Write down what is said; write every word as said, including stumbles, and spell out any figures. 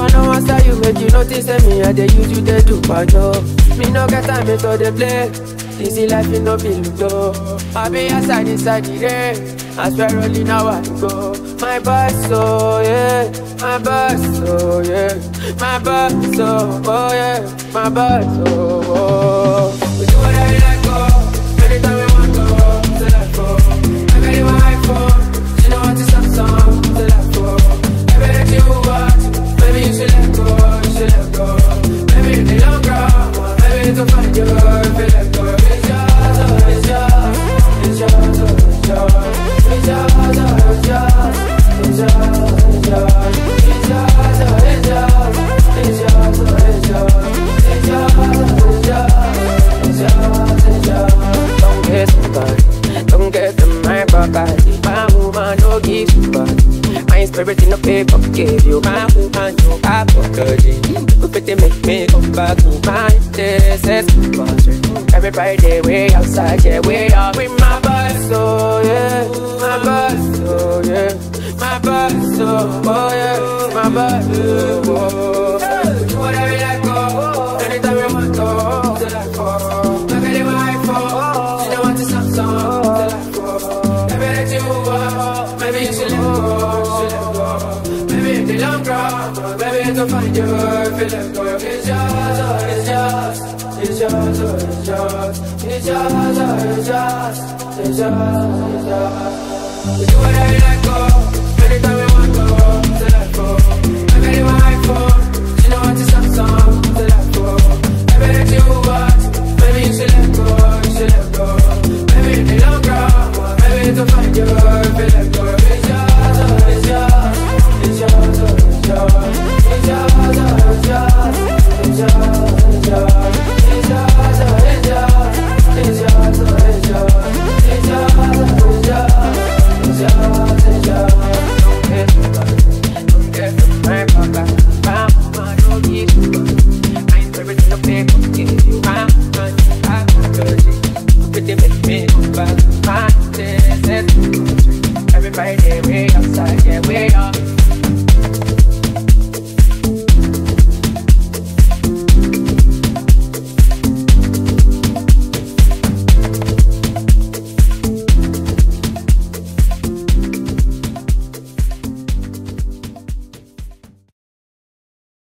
But no answer you make you notice that me I they use you they do my job. Me no get time to they play. Easy life you no be looked up. I be outside inside the rain. I swear only now I go. My boss oh yeah, my boss oh yeah, my boss oh oh yeah, my boss oh oh. We do what I like go. Anytime we want to go, till I go. I carry my iPhone, she know what is Samsung, till I go. Everything you want, maybe you should let go, you should let go. Maybe in the long run, maybe to find you, if you let go. It's yours, it's yours, it's yours, it's yours, it's yours, it's yours. It's yours, it's yours, it's yours, it's yours, it's yours, it's yours, it's yours, it's yours. Don't get too bad, don't get to my property. My woman no give you bad. My spirit in the paper gave you. My woman no apology. If it make me come back to my days, it's too much. Everybody way outside, yeah, way out with my boss, oh yeah, my boss, oh yeah. My boss, oh, oh yeah, my boss, oh, oh. We do whatever I go, anytime we want to, till I go. Look at my iPhone, she don't want to Samsung, till I go. Maybe let you move on, maybe you should let go, you should let go. Maybe in the long run, maybe it'll find you, if you let go. It's yours, oh, it's yours, it's yours, oh, it's yours. It's yours, oh, it's yours, it's yours, it's yours. We do whatever I go. Anytime we want to go, till I go. I carry my iPhone, she know what is Samsung, till I go. Everything you want, maybe you should let go, you should let go. Maybe in the long run, maybe to find you, if you let go. It's yours, oh, it's yours, it's yours, oh, it's yours. It's yours, oh, it's yours, it's yours, it's yours. It's yours, oh, it's yours, it's yours, oh, it's yours. It's yours, oh, it's yours, it's yours, it's yours. But